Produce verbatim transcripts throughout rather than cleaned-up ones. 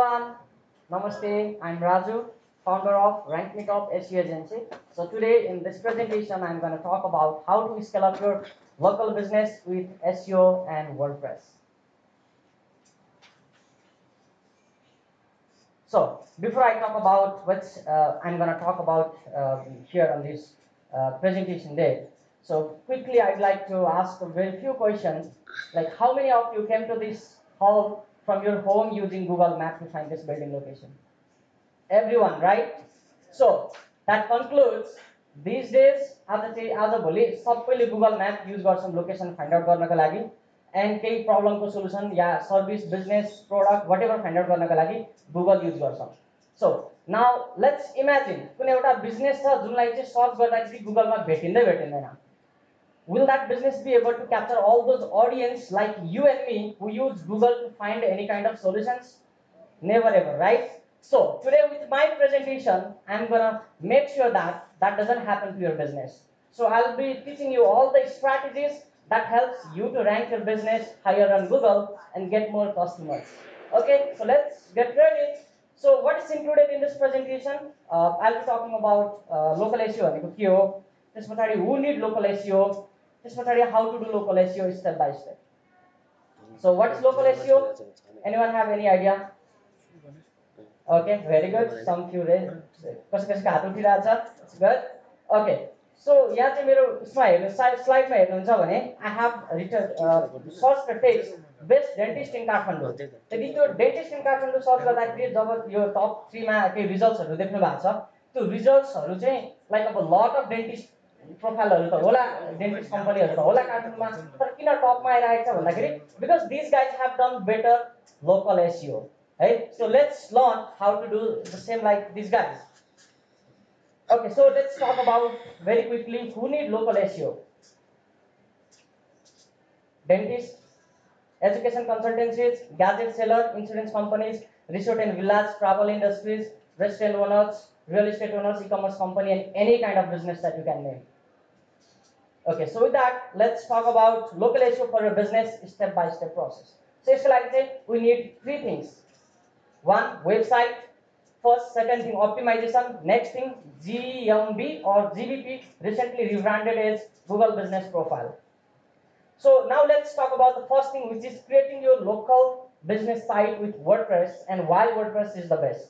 everyone, Namaste, I'm Raju, founder of RankMeTop S E O Agency. So today in this presentation, I'm going to talk about how to scale up your local business with S E O and WordPress. So before I talk about what uh, I'm going to talk about uh, here on this uh, presentation day, so quickly I'd like to ask a very few questions, like how many of you came to this hall from your home using Google Maps to find this building location? Everyone, right? So that concludes. These days, as a as a boli, sabko Google Map use got some location find out करने का लगी, and कई problem को solution या service, business, product, whatever find out करने का लगी Google use got some. So now let's imagine कुने उटा business था जो लाइक जो search करता है कि Google Map बैठेंगे बैठेंगे ना. Will that business be able to capture all those audience like you and me who use Google to find any kind of solutions? Never ever, right? So today with my presentation, I'm gonna make sure that that doesn't happen to your business. So I'll be teaching you all the strategies that helps you to rank your business higher on Google and get more customers. Okay, so let's get ready. So what is included in this presentation? Uh, I'll be talking about uh, local S E O. Who need local S E O? How to do local S E O step by step. So what is local S E O? Anyone have any idea? Okay, very good. Some few good. Okay. So yeah, slide I have written uh, source text best dentist in Kathmandu. So the dentist in Kathmandu source your top three results to results like a lot of dentists. Profile hola, dentist company hola, because these guys have done better local S E O, right? So let's learn how to do the same like these guys. Okay, so let's talk about very quickly who need local S E O. Dentist, education consultancies, gadget seller, insurance companies, resort and villas, travel industries, restaurant owners, real estate owners, e-commerce company, and any kind of business that you can name. Okay, so with that, let's talk about local S E O for your business step-by-step process. So it's like that we need three things. One, website. First, second thing, optimization. Next thing, G M B or G B P, recently rebranded as Google Business Profile. So now let's talk about the first thing, which is creating your local business site with WordPress and why WordPress is the best.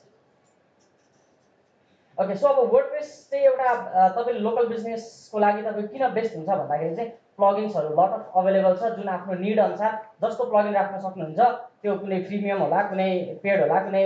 Okay, so अब WordPress से एउटा तपाईले local business को लागि तपाईं किन best हुन्छ भन्दाखेरि चाहिँ plugins हरु lot of available छ जुन आफ्नो need अनुसार जस्तो plugin राख्न सक्नुहुन्छ त्यो कुनै premium होला कुनै paid होला कुनै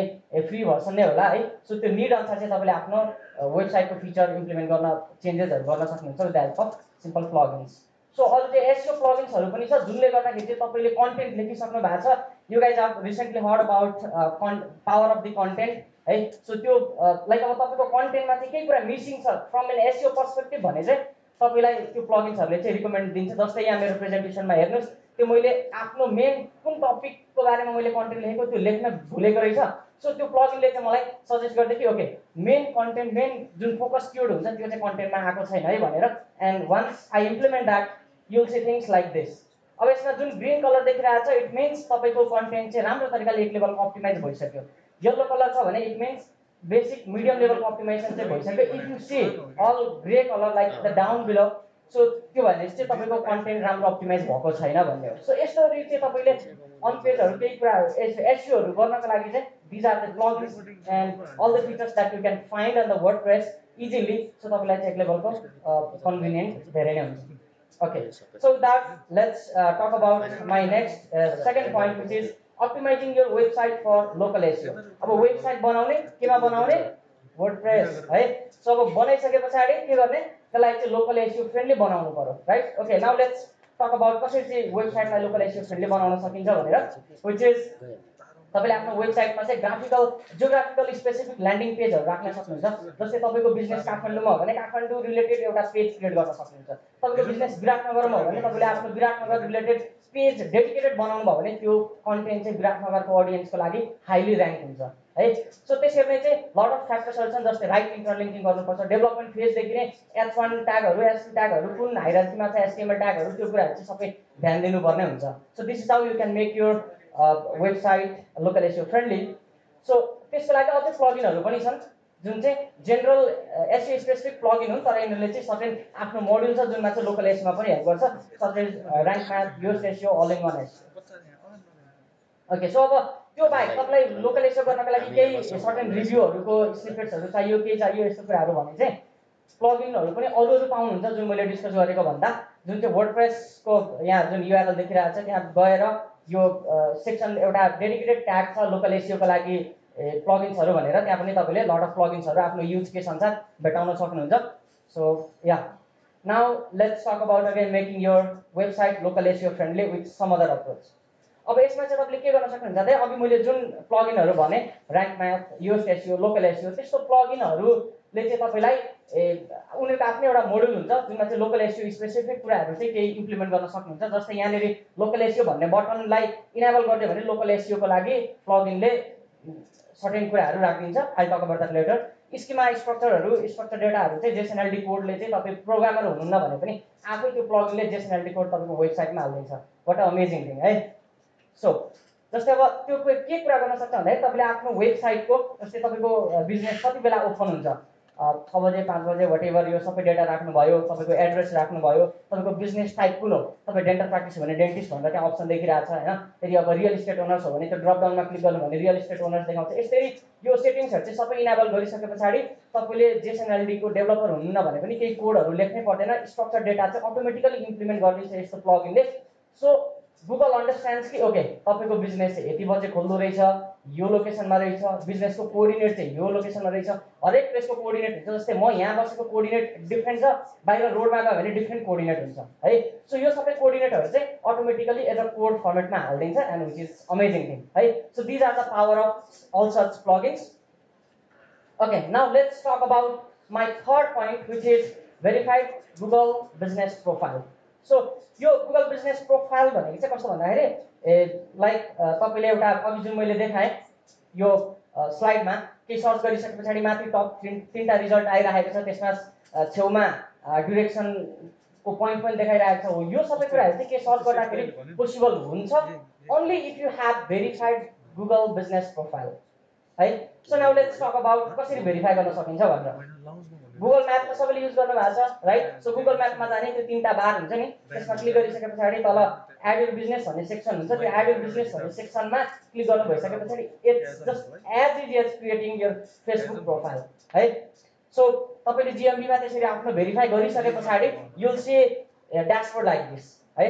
free version नै होला है सो त्यो need अनुसार चाहिँ तपाईले आफ्नो website को feature implement गर्न changes हरु गर्न सक्नुहुन्छ with the help of simple plugins. So अरु चाहिँ S E O plugins हरु पनि छ जुनले गर्दाखेरि चाहिँ तपाईले content लेखिसक्नु भएको छ. You guys have recently heard about uh, power of the content. Hey, so त्यो uh, like अब तपाईको कन्टेन्ट मा चाहिँ के कुरा मिसिङ छ फ्रम एन एसईओ पर्सपेक्टिभ भने चाहिँ तपाईलाई त्यो प्लगइन्स हरले चाहिँ रिकमेन्ड दिन्छ. जस्तै यहाँ मेरो प्रेजेन्टेसन मा हेर्नुस् त्यो मैले आफ्नो मेन कुन टपिक को बारेमा मैले कन्टेन्ट लेखेको त्यो लेख्न भुलेको रहेछ. सो त्यो प्लगइनले चाहिँ मलाई सजेस्ट गर्दै कि ओके मेन कन्टेन्ट मेन जुन फोकस कीवर्ड हुन्छ त्यो चाहिँ कन्टेन्ट मा आको छैन है भनेर. And once I implement that you will see things like this. अब यसमा जुन ग्रीन कलर देखिरहेको छ इट मिन्स तपाईको कन्टेन्ट चाहिँ राम्रो तरिकाले एक लेभलको अप्टिमाइज भइसक्यो. Yellow color so it means basic medium level optimization. If you see all gray color like the down below, so you are still content RAM optimized. So on page or paper, these are the plugins and all the features that you can find on the WordPress easily. So level convenient. Okay. So that let's uh, talk about my next uh, second point, which is optimizing your website for local S E O. अब website बनाउने केमा बनाउने WordPress है. So अब बनाइसके पछाडी के गर्ने त्यसलाई चाहिँ local S E O friendly बनाउनु पर्यो, right? Okay, now let's talk about कसरी चाहिँ website लाई local S E O friendly बनाउन सकिन्छ भनेर, which is तपाईले आफ्नो website मा चाहिँ graphical geographical specific landing page हरु राख्न सक्नुहुन्छ. जस्तै तपाईको business काठमाडौँमा हो भने काठमाडौँ related एउटा page create गर्न सक्नुहुन्छ. तपाईको business विराटनगरमा हो भने तपाईले आफ्नो विराटनगर related page dedicated बनाउनु भयो भने त्यो कन्टेन्ट चाहिँ विराटनगरको अडियन्सको लागि हाईली र्यांक हुन्छ है. सो त्यसरी नै चाहिँ लट अफ फ्याक्टर्सहरु छन् जस्तै राइट इन्टरलिङ्किङ गर्नुपर्छ डेभलपमेन्ट फेज देखि नै एच वन ट्यागहरु एच टू ट्यागहरु कुन हायरार्कीमा छ एच टी एम एल ट्यागहरु त्यो कुराहरु चाहिँ सबै ध्यान दिनुपर्ने हुन्छ. So this is how you can make your website local S E O friendly. So त्यसको लागि अझै प्लगइनहरु पनि छन् जुन चाहिँ जनरल एसईओ स्पेसिफिक प्लगइन हो तर यिनीहरुले चाहिँ सर्टेन आफ्नो मोड्युल छ जुनमा चाहिँ लोकल एसईओ मा पनि हेल्प गर्छ सर्टेन र्यांक म्याप यो SEO all in one SEO okay so अब त्यो बाहेक तपाईलाई लोकल एसईओ गर्नका लागि केही सर्टेन रिभ्यूहरुको स्निपेट्सहरु चाहियो के चाहियो यस्तो कुराहरु भने चाहिँ प्लगइनहरु पनि अरु अरु पाउनुहुन्छ जुन मैले डिस्कस गरेको भन्दा जुन चाहिँ वर्डप्रेस को यहाँ जुन यूआरएल देखिरहेको छ त्यहाँ गएर यो सेक्सन एउटा डेडिकेटेड ट्याग छ लोकल एसईओ को लागि plugins are over there. They have a lot of plugins are after use case answer, but on a so yeah. Now let's talk about again making your website local S E O friendly with some other approach. Now, as much as I click on a second, that I have a plugin or one rank map, use S E O, local S E O. This plugin or let's say that we like a module that local S E O specific to implement on a second. Just say local S E O one button like enable got a local S E O plugin plugin. Certain कुराहरु राखिन्छ I talk about that later schema स्ट्रक्चरहरु structure डेटाहरु चाहिँ JSNLD कोडले चाहिँ तपाई programmer हुनुहुन्न भने पनि आफै त्यो प्लगइनले जेएसएनएलडी कोड तपाईको वेबसाइटमा हाल्दिन्छ व्हाट अ अमेजिङ थिङ है सो जस्तै अब त्यो के कुरा गर्न सक्छ भन्दा तपाईले आफ्नो वेबसाइटको जस्तै तपाईको बिजनेस कति बेला ओपन हुन्छ छ बजे पाँच बजे व्हाटएभर यो सबै डेटा राख्नु भयो तपाईको एड्रेस राख्नु भयो तपाईको बिजनेस टाइप कुन हो तपाई डेन्टल प्राक्टिस भने डेन्टिस्ट भनेर त्यहाँ अप्सन देखिरहेछ हैन यदि अब रियल एस्टेट ओनर्स हो भने त ड्रप डाउनमा क्लिक गर्नु भने रियल एस्टेट ओनर्स देखाउँछ यसरी यो सेटिङ्सहरु चाहिँ सबै इनेबल गरिसकेपछि तपाईले जेएसएनएलडी को डेभलपर हुनुहुन्न भने पनि केही कोडहरु लेख्नै पर्दैन स्ट्रक्चर डेटा चाहिँ अटोमेटिकली इम्प्लिमेन्ट गर्दैछ यस्तो प्लगइनले सो गुगल अन्डरस्ट्यान्ड्स कि ओके तपाईको बिजनेस यति बजे खोल्नु रहेछ यो लोकेसनमा रहेछ बिजनेसको कोअर्डिनेट चाहिँ यो लोकेसनमा रहेछ हरेक प्लेसको कोअर्डिनेट हुन्छ जस्तै म यहाँ बसेको कोअर्डिनेट डिफरेंट छ बाहिर रोडमा गयो भने डिफरेंट कोअर्डिनेट हुन्छ है सो यो सबै कोअर्डिनेटहरु चाहिँ अटोमेटिकली एज अ कोड फर्मेटमा हाल्दिन्छ and which is amazing thing है so these are the power of all search plugins Okay, now let's talk about my third point, which is verified Google Business Profile. So, your Google Business Profile, like uh, your uh, slide ma, ke search gari sakepachhi mathi top तीनटा result आइराखेको छ त्यसमा छेउमा direction को point point देखाइरहेको छ यो सबै कुराहरु चाहिँ के सर्च गर्दाखेरि possible हुन्छ only if you have verified Google Business Profile. Right? So now let's talk about कसरी भेरिफाई गर्न सकिन्छ भनेर Google Maps त सबैले युज गर्नु भएको छ राइट सो Google Maps मा जाने त्यो तीनटा बार हुन्छ नि त्यसमा क्लिक गरिसकेपछि तल एड योर बिजनेस भन्ने सेक्सन हुन्छ त्यो एड योर बिजनेस भन्ने सेक्सनमा क्लिक गर्नु भइसकेपछि it's just as is as creating your Facebook profile है सो तपाईले जीएमबी मा त्यसरी आफ्नो भेरिफाई गरिसकेपछि you will see dashboard like this है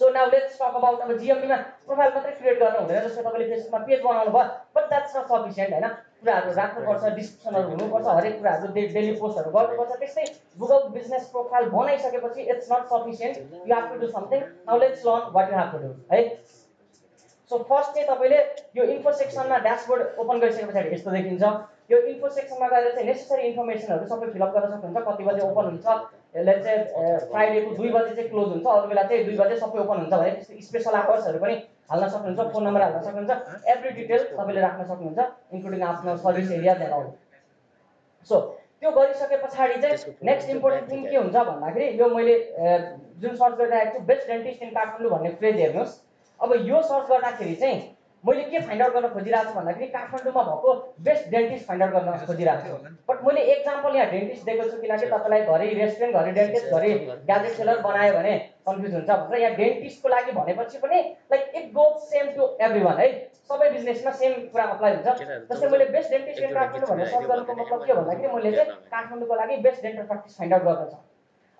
So now let's talk about our GMB ma profile matra create garna hundaina jasle tapaile Facebook ma page banaunu bhayo but that's not sufficient haina kuraharu rakhnu parcha description haru hunu parcha harek kuraharu daily post haru garnu parcha त्यसै Google Business Profile banai sakepachi it's not sufficient you have to do something now let's learn what you have to do right so first चाहिँ तपाईले यो info section मा dashboard open गरिसकेपछि यस्तो देखिन्छ यो info section मा गएर चाहिँ necessary information हरु सबै फिल अप गर्न सक्नुहुन्छ कति बजे ओपन हुन्छ लेट्स से फ्राइडे को दुई बजे चाहिँ क्लोज हुन्छ अरू बेला चाहिँ दुई बजे सबै ओपन हुन्छ भने त्यस्तो स्पेशल आवर्स हरु पनि हाल्न सक्नुहुन्छ फोन नम्बर हाल्न सक्नुहुन्छ एभ्री डिटेल तपाईले राख्न सक्नुहुन्छ इन्क्लुडिङ आफ्नो service area and all so त्यो गरिसकेपछि चाहिँ नेक्स्ट इम्पोर्टेन्ट थिङ के हुन्छ भन्दाखेरि यो मैले जुन सर्च गरिरहेको छु बेस्ट डेन्टिस्ट इन काठमाडौँ भन्ने फ्रेज हेर्नुस् अब यो सर्च गर्दाखेरि चाहिँ मैले के फाइन्ड आउट गर्न खोजिरहेको छु भन्दाखेरि काठमाडौँमा भएको बेस्ट डेन्टिस्ट फाइन्ड आउट गर्न खोजिरहेको छु बट मैले एक्जाम्पल यहाँ डेन्टिस्ट दिएको छु किनकि तपाईलाई घरै रेस्टुरेन्ट घरै डेन्टिस्ट घरै ग्याजेट सेलर बनायो भने कन्फ्युज हुन्छ भनेर यहाँ डेन्टिस्टको लागि भनेपछि पनि like it goes same to everyone है सबै बिजनेसमा सेम कुरा अप्लाई हुन्छ जस्तै मैले बेस्ट डेन्टिस्ट इन काठमाडौँ भनेर सर्च गर्नुको मतलब के भन्दाखेरि मैले चाहिँ काठमाडौँको लागि best dental practice find out गर्नु छ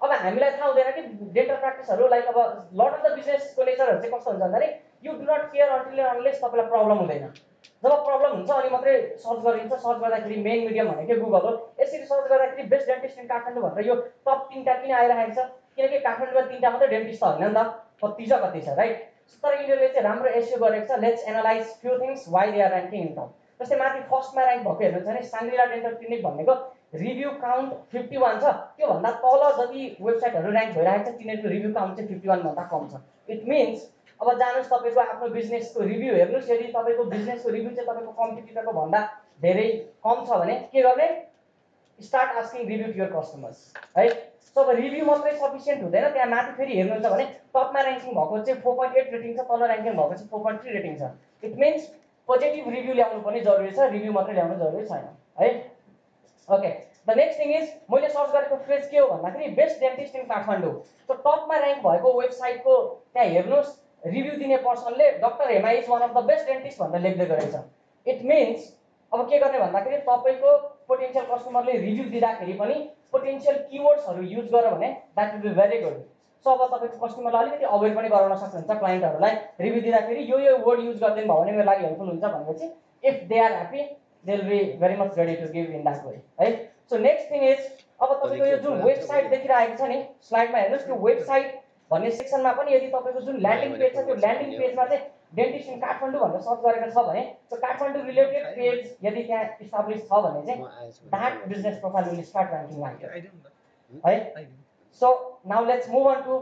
अब हामीलाई थाहा हुँदैन कि डेन्टल प्र्याक्टिसहरु लाइक अब लट अफ द बिजनेसको नेचरहरु चाहिँ कस्तो हुन्छ भन्दाखेरि you do not care until and unless तपाईलाई प्रब्लम हुँदैन जब प्रब्लम हुन्छ अनि मात्रै सर्च गरिन्छ सर्च गर्दाखेरि मेन मिडियम भनेको गुगल हो यसरी सर्च गर्दाखेरि बेस्ट डेन्टिस्ट इन काठमाडौँ भनेर यो टप तीनटा किन आइराखेको छ किनकि काठमाडौँमा तीनटा मात्र डेन्टिस्ट त हैन नि त कति छ कति छ राइट तर यिनीहरुले चाहिँ राम्रो एसईओ गरेको छ let's analyse few things why they are ranking in top जस्तै माथि फर्स्टमा र्यांक भएको हेर्नुहुन्छ नि सांग्रीला डेन्टल क्लिनिक भनेको रिभ्यू काउन्ट fifty-one छ त्यो भन्दा तल जति वेबसाइटहरु र्यांक भइरहेको छ तिनीहरुको रिभ्यू काउन्ट चाहिँ fifty-one भन्दा कम छ इट मीन्स अब जानुस् तपाईको आफ्नो बिजनेसको रिभ्यू हेर्नुस् यदि तपाईको बिजनेसको रिभ्यू चाहिँ तपाईको कम्पिटिटरको भन्दा धेरै कम छ भने के गर्ने start asking review to your customers है सो अब रिभ्यू मात्रै सफिसिएन्ट हुँदैन त्यहाँ माथि फेरि हेर्नुहुन्छ भने टपमा र्यांकिङ भएको चाहिँ four point eight रेटिङ छ तल र्यांकिङ भएको चाहिँ four point three रेटिङ छ इट मीन्स positive review ल्याउनु पनि जरुरी छ रिभ्यु मात्र ल्याउनु जरुरी छैन है okay the next thing is मैले सर्च गरेको फ्रेज के हो भन्दाखेरि best dentist in Kathmandu so top मा र्यांक भएको वेबसाइट को त्यहाँ हेर्नुस् रिभ्यु दिने पर्सनले doctor Hema is one of the best dentist भनेर लेख्दै गरेछ इट मीन्स अब के गर्ने भन्दाखेरि तपाईको पोटेंशियल कस्टमरले रिभ्यु दिदाखेरि पनि पोटेंशियल कीवर्ड्सहरु युज गर्यो भने that will be very good So, अब तपाईको कस्टमरलाई अलिकति अवेयर पनि गराउन सक्नुहुन्छ क्लाइन्टहरुलाई रिभ्यु दिँदाखेरि यो यो वर्ड युज गर्दैन भयो भने मेरो लागि हेल्पफुल हुन्छ भनेपछि if they are happy they will be very much ready to give in that way है सो नेक्स्ट थिंग इज अब तपाईको यो जुन वेबसाइट देखिरहेको छ नि स्लाइडमा हेर्नुस् त्यो वेबसाइट भन्ने सेक्सनमा पनि यदि तपाईको जुन ल्यान्डिङ पेज छ त्यो ल्यान्डिङ पेजमा चाहिँ डेन्टिस्ट इन काठमाडौँ भनेर सर्च गरेको छ भने सो काठमाडौँ रिलेटेड पेज यदि त्यहाँ इस्टाब्लिश छ भने चाहिँ that business profile will start ranking high है So now let's move on to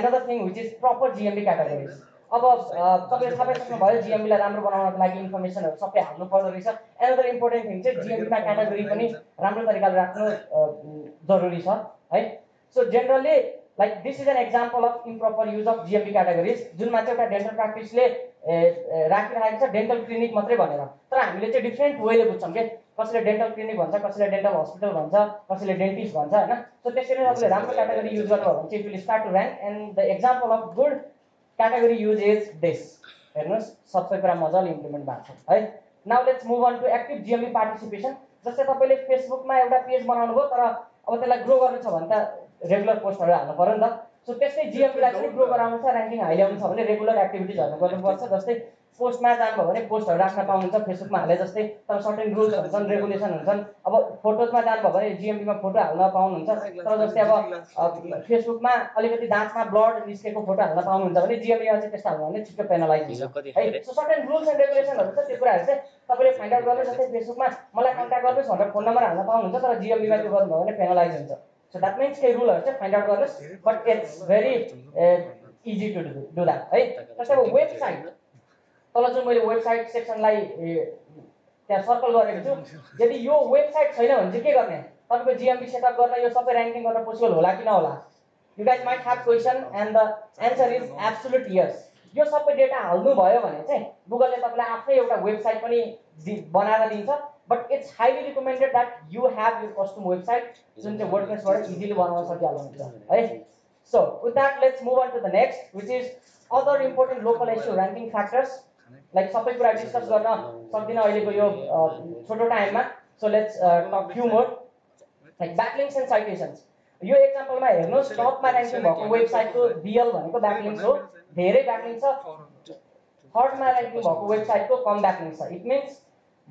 another thing which is proper GMB categories. अब तपाईले सबै सक्नु भयो GMB लाई राम्रो बनाउनको लागि इन्फर्मेसनहरु सबै हाल्नु पर्दो रहेछ. Another important thing चाहिँ GMB मा क्याटेगोरी पनि राम्रो तरिकाले राख्नु जरुरी छ है. So generally like this is an example of improper use of GMB categories जुनमा चाहिँ एउटा डेन्टल प्र्याक्टिस ले राखिरहेको छ डेन्टल क्लिनिक मात्रै भनेर. तर हामीले चाहिँ डिफरेन्ट वेले बुझ्छौं के कसले डेन्टल क्लिनिक भन्छ कसले डेन्टल हस्पिटल भन्छ कसले डेन्टिस्ट भन्छ हैन सो त्यसैले तपाईले राम्रो क्याटेगोरी युज गर्नुभयो भने चाहिँ you will start to rank and the example of good category use is this हेर्नुस् सबै कुरा मजाले इम्प्लिमेन्ट भएको छ है now let's move on to active GMB participation जस्तै तपाईले फेसबुकमा एउटा पेज बनाउनु भयो तर अब त्यसलाई ग्रो गर्नु छ भने त रेगुलर पोस्टहरु हाल्नु पर्यो नि त सो त्यसै जीएमबी लाई पनि ग्रो गराउनु छ र्यांकिङ हाई ल्याउनु छ भने रेगुलर एक्टिभिटीजहरु गर्नुपर्छ जस्तै पोस्टमा जानु भने पोस्टहरु राख्न पाउनुहुन्छ फेसबुकमा हाले जस्तै तर सर्टेन रुल्स हुन्छन् रेगुलेसन हुन्छन् अब फोटोजमा जानु भने जीएमबी मा फोटो हाल्न पाउनुहुन्छ तर जस्तै अब फेसबुकमा अलिकति दाँतमा ब्लड निस्केको फोटो हाल्न पाउनुहुन्छ भने जीएमबी मा चाहिँ त्यस्तो हाल्नु भने छिटो पेनलाइज हुन्छ सो सर्टेन रुल्स एन्ड रेगुलेसनहरु छ त्यो कुराहरु चाहिँ तपाईले फाइन्ड आउट गर्नु जस्तै फेसबुकमा मलाई कन्ट्याक्ट गर्नुस् भनेर फोन नम्बर हाल्न पाउनुहुन्छ तर जीएमबी मा त्यो गर्नु भने पेनलाइज हुन्छ सो दैट मीन्स के रुलहरु चाहिँ फाइन्ड आउट गर्नुस् but it's very easy to do that है जस्तै अब वेबसाइट तल जुन मैले वेबसाइट सेक्सनलाई त्यहाँ सर्कल गरेको छु यदि यो वेबसाइट छैन भने चाहिँ के गर्ने तपाईको जीएमबी सेटअप गर्न यो सबै र्यांकिङ गर्न पोसिबल होला कि नहोला you guys might have question and the answer is absolute yes यो सबै डेटा हाल्नु भयो भने चाहिँ गुगलले तपाईलाई आफै एउटा वेबसाइट पनि बनाएर दिन्छ but it's highly recommended that you have your custom website जुन चाहिँ वर्डप्रेसबाट इजिली बनाउन सकिहाल्नुहुन्छ है so with that let's move on to the next which is other important local SEO ranking factors like सबै कुरा डिस्कस गर्न सक्दिन अहिलेको यो छोटो टाइममा so let's talk few more like backlinks and citations यो एक्जाम्पलमा हेर्नुहोस् टपमा र्यांकिङ भएको वेबसाइटको बिएल भनेको ब्याकलिङ्क्स हो धेरै ब्याकलिङ्क्स छ थर्डमा र्यांकिङ भएको वेबसाइटको कम ब्याकलिङ्क्स छ it means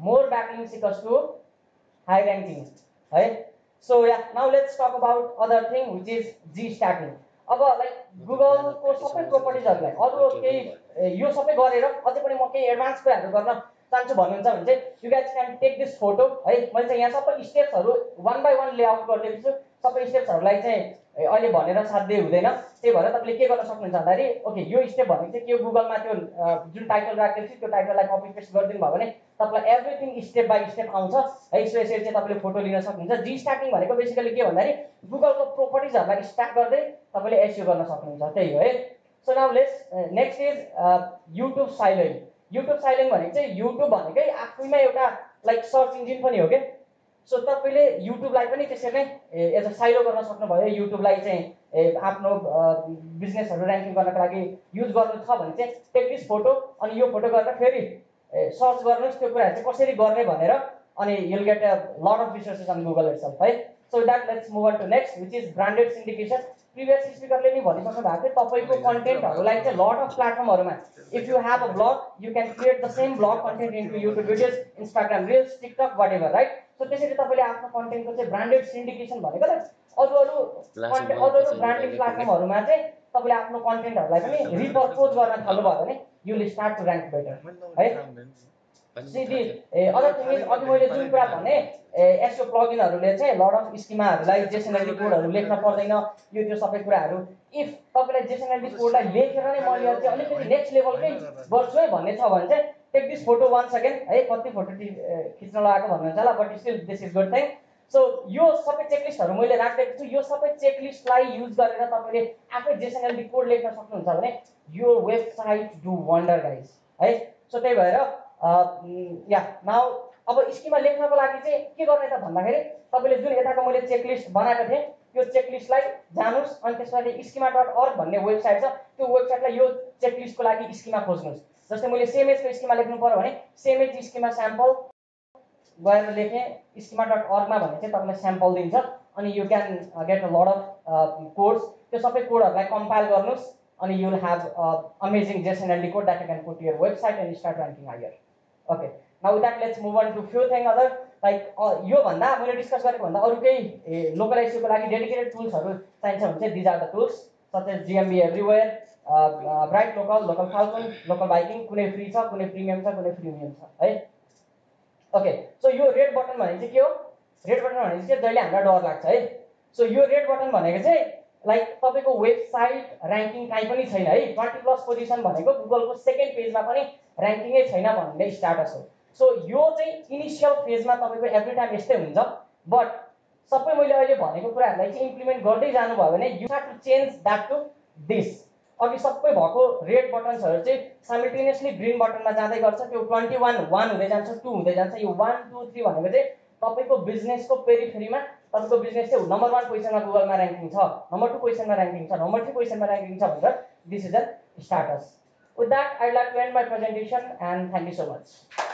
more backlinks equals to high ranking है so yeah now let's talk about other thing which is G stacking अब लाइक गुगल को सबै प्रोपर्टिजहरुलाई अरू केही यो सबै गरेर अझै पनि म केही एडभान्स कुराहरु गर्न चाहन्छु भन्नुहुन्छ भने चाहिँ you guys can take this photo है मैले चाहिँ यहाँ सबै स्टेप्सहरु वन बाइ वन लेआउट गरिदिएको छु सबै स्टेप्सहरुलाई चाहिँ अहिले भनेर साध्यै हुँदैन त्यही भएर तपाईले के गर्न सक्नुहुन्छ भन्दाखेरि ओके यो स्टेप भनेको चाहिँ के हो गुगलमा त्यो जुन टाइटल राखेको छु त्यो टाइटललाई कपी पेस्ट गरिदिनु भयो भने तपाईलाई एभ्रिथिङ स्टेप बाइ स्टेप आउँछ है सो यसरी चाहिँ तपाईले फोटो लिन सक्नुहुन्छ जी स्ट्याकिङ भनेको बेसिकली के भन्दाखेरि गुगलको प्रोपर्टिजहरुलाई स्ट्याक गर्दै तपाईले एसईओ गर्न सक्नुहुन्छ त्यही हो है so now let's next is YouTube siloing YouTube siloing भने चाहिँ YouTube भनेकै आफैमा एउटा लाइक सर्च इन्जिन पनि हो के सो तपाईले YouTube लाई पनि त्यसरी नै एज अ साइलो गर्न सक्नुभयो YouTube लाई चाहिँ आफ्नो बिजनेसहरु र्यांकिङ गर्नको लागि युज गर्नु छ भने चाहिँ टेक दिस फोटो अनि यो फोटो गरेर फेरि सर्च गर्नुस् त्यो कुरा चाहिँ कसरी गर्ने भनेर अनि you will get a lot of resources on Google itself है so that let's move on to next which is branded syndication previous स्पिकरले नि भनिसक्नु भएको थियो तपाईको कन्टेन्टहरुलाई चाहिँ लट अफ प्लेटफर्महरुमा if you have a blog you can create the same blog content into YouTube videos Instagram reels TikTok whatever right so त्यसरी तपाईले आफ्नो कन्टेन्टको चाहिँ ब्रान्डेड सिन्डिकेसन भनेको त अरू अरू कन्टेन्ट अरू अरू ब्रान्डेड प्लेटफर्महरुमा चाहिँ तपाईले आफ्नो कन्टेन्टहरुलाई पनि रिपर्पोज गर्न थाल्नुभयो भने you will start to rank better है सिधी अझ तिमी अघि मैले जुन कुरा भने एसईओ प्लगइनहरुले चाहिँ लट अफ स्किमाहरुलाई जेसनरी कोडहरु लेख्न पर्दैन यो त्यो सबै कुराहरु इफ तपाईलाई जेसनरी कोडलाई लेखेर नै म यो चाहिँ अलिकति नेक्स्ट लेभलकै गर्छु है भन्ने छ भने चाहिँ take this photo once again है कति फोटो खिच्न लगाएको भन्नुहुन्छ होला but still this is good thing so यो सबै चेकलिस्टहरु मैले राखेको छु यो सबै चेकलिस्टलाई युज गरेर तपाईले आफै जेसनरी कोड लेख्न सक्नुहुन्छ भने यो वेबसाइट डु वन्डर गाइज है सो त्यही भएर या नाउ अब स्कीमा लेख्नको लागि चाहिँ के गर्ने त भन्दाखेरि तपाईले जुन यताको मैले चेकलिस्ट बनाएको थिए यो चेकलिस्टलाई जानुस् अनि त्यसपछि स्कीमा डट org भन्ने वेबसाइट छ त्यो वेबसाइटलाई यो चेकलिस्टको लागि स्कीमा खोज्नुस् जस्तै मैले सेमएज को स्कीमा लेख्नु पर्यो भने सेमएज स्कीमा स्याम्पल गएर लेखे स्कीमा डट org मा भने चाहिँ तपाईलाई स्याम्पल दिन्छ अनि you can get a lot of codes त्यो सबै कोडहरुलाई कम्पाइल गर्नुस् and you will have uh, amazing JSON L D code that you can put to your website and start ranking higher. Okay. Now with that, let's move on to few things other like uh, yo bhanda मैले discuss गरेको भन्दा अरु केही local S E O को लागि dedicated tools हरु चाहिन्छ हुन्छ these are the tools such as G M B everywhere, uh, uh, bright local, local falcon, local viking कुनै free छ कुनै premium छ कुनै freemium छ है. Okay. So यो red button भने चाहिँ के हो? Red button भने चाहिँ जहिले हामीलाई डर लाग्छ है. So यो red button भनेको चाहिँ लाइक तपाईको वेबसाइट र्यांकिङ काई पनि छैन है twenty प्लस पोजिसन भनेको गुगल को सेकेन्ड पेज मा पनि र्यांकिङ नै छैन भन्ने स्टेटस हो सो यो चाहिँ इनिशियल फेज मा तपाईको एभ्री टाइम यस्तै हुन्छ बट सबै मैले अहिले भनेको कुराहरुलाई चाहिँ इम्प्लिमेन्ट गर्दै जानु भयो भने you have to change that to this अघि सबै भएको रेड बटन्सहरु चाहिँ साइमल्टेनियसली ग्रीन बटन मा जाँदै गर्छ त्यो twenty-one one हुँदै जान्छ two हुँदै जान्छ यो one two three भनेको चाहिँ तपाईको बिजनेस को पेरिफेरीमा तपाईको बिजनेस चाहिँ नम्बर one पोजिसनमा गुगल मा र्यांकिङ छ नम्बर two पोजिसनमा र्यांकिङ छ नम्बर three पोजिसनमा र्यांकिङ छ भनेर this is the status with that I like to end my presentation and thank you so much